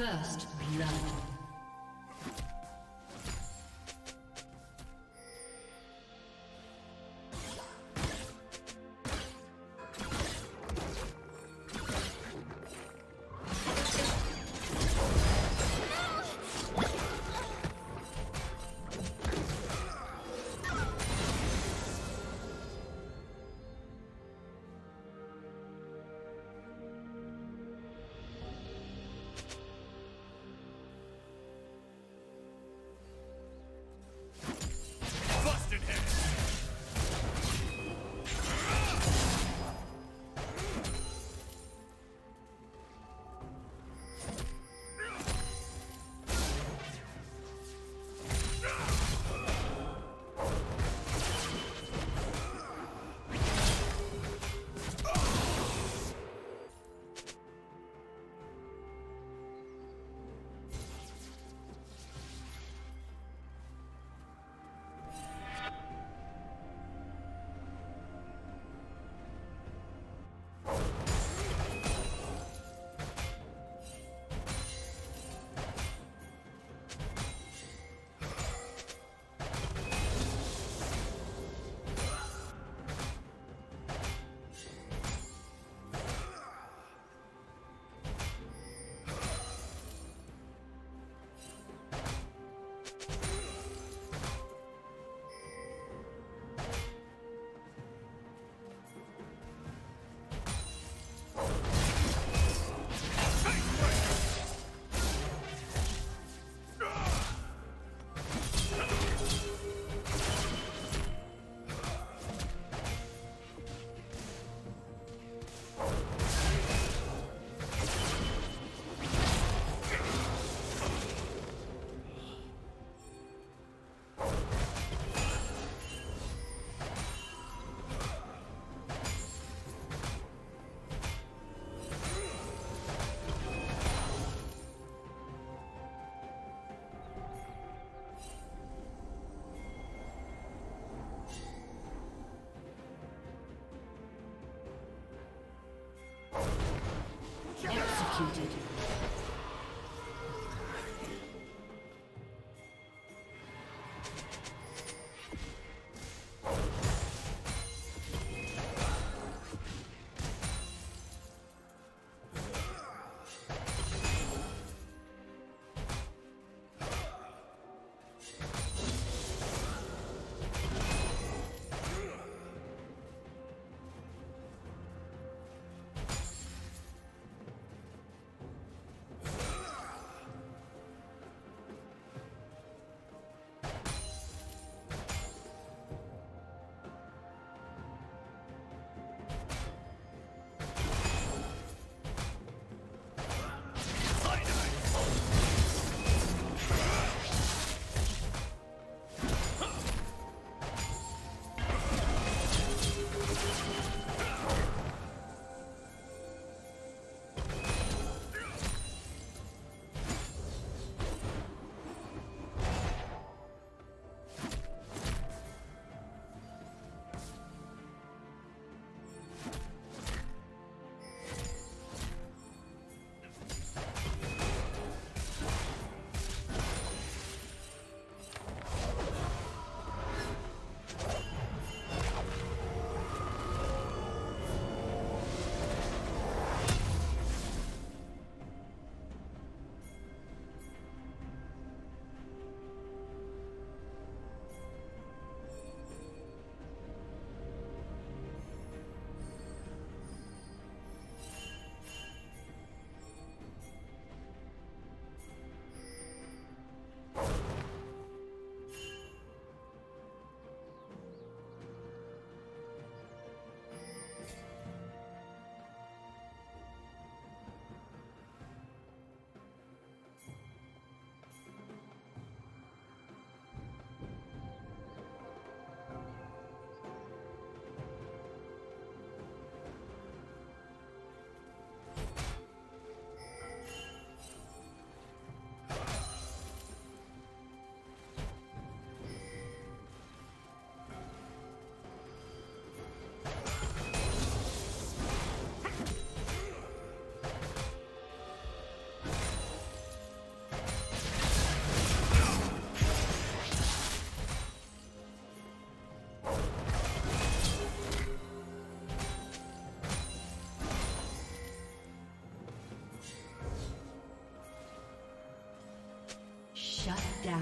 First blood. Executed. down.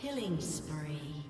Killing spree.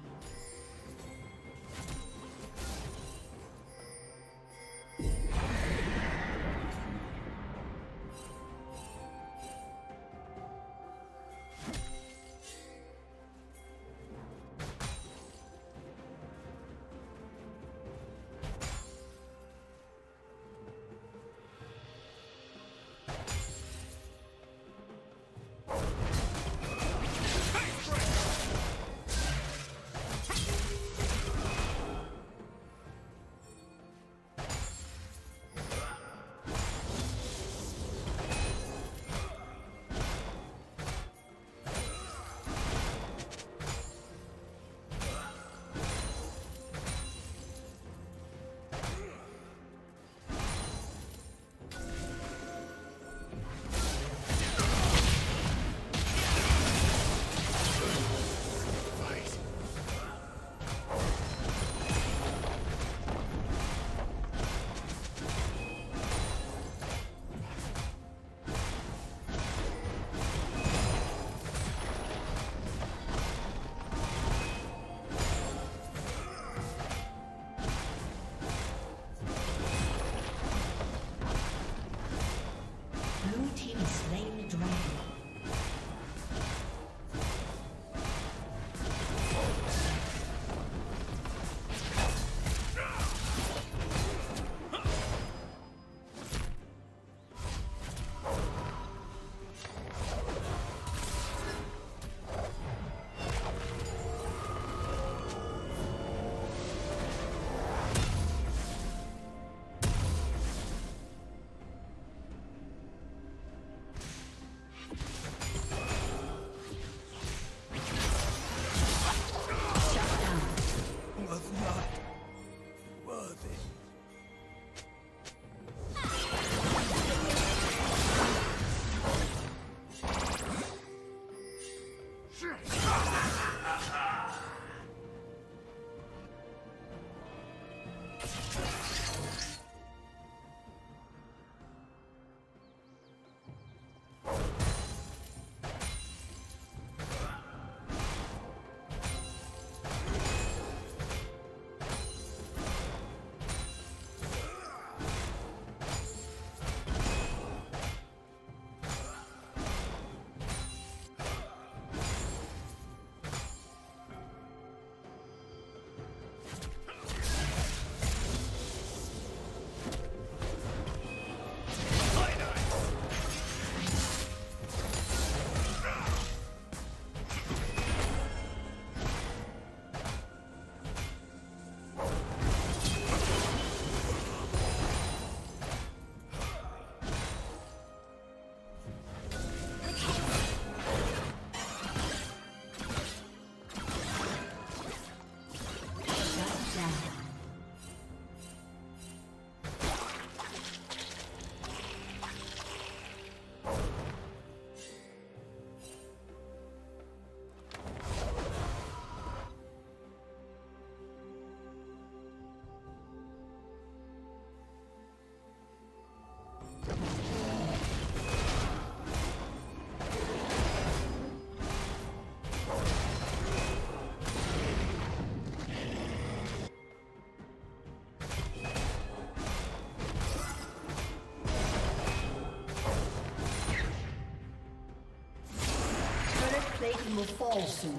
will fall soon.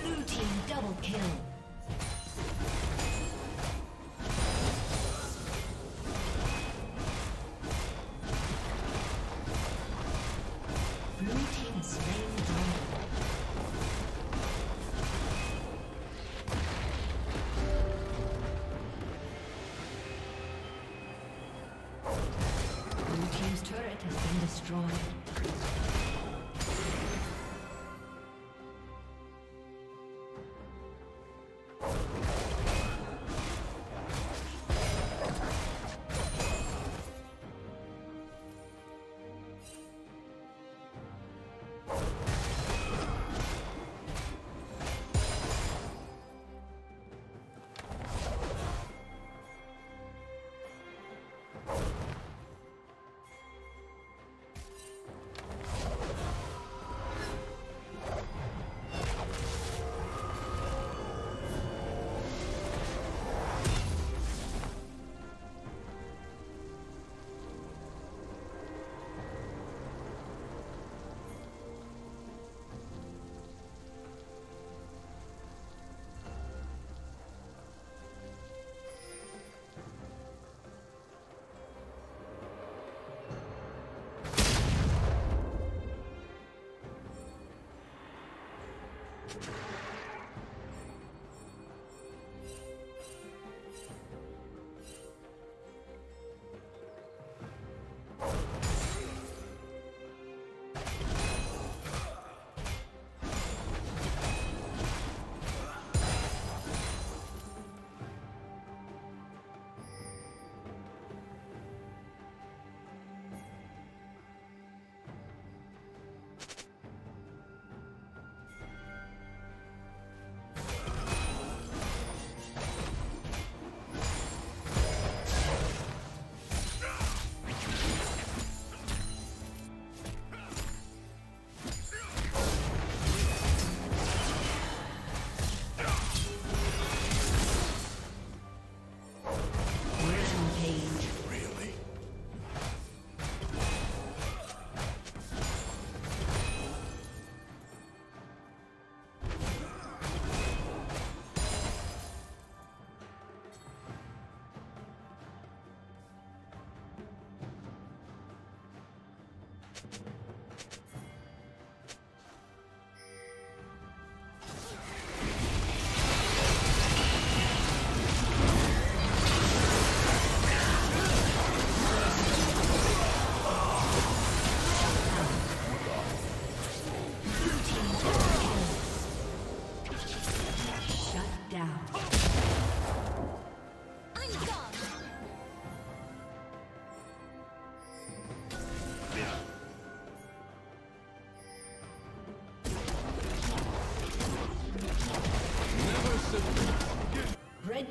Blue team double kill. Blue team slain down. Red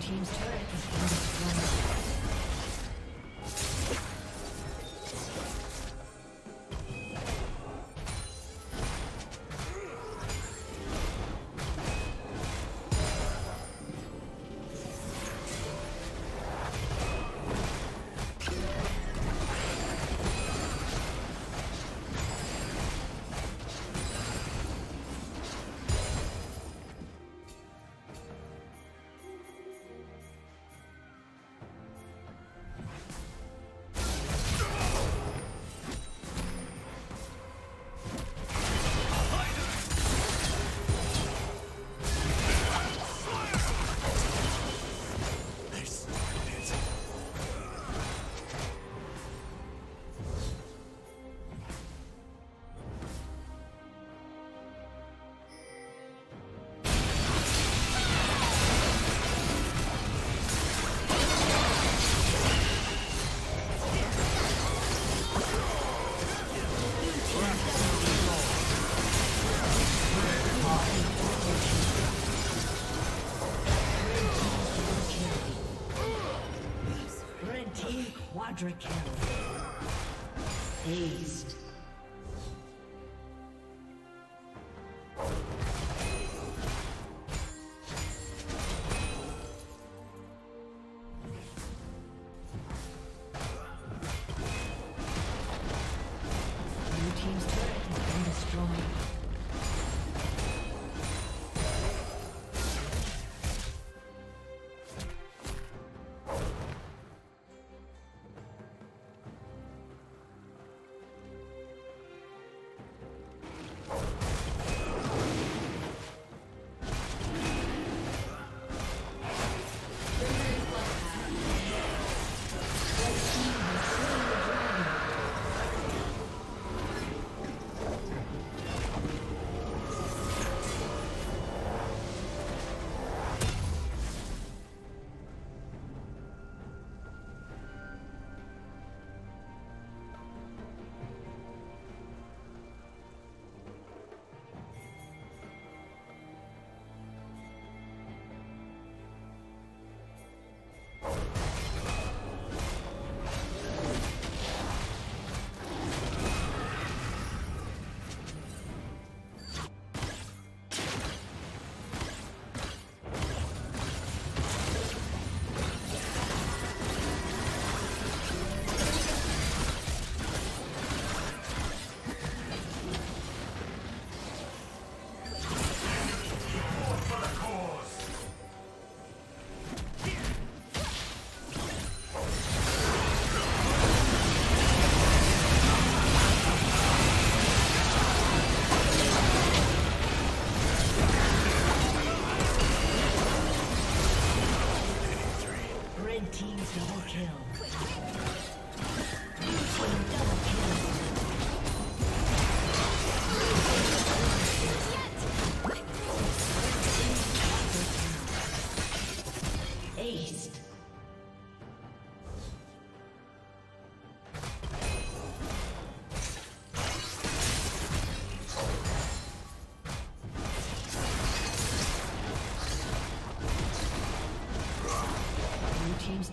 Team's turret has been destroyed. Quadra-kill. Aced.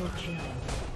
Triple kill.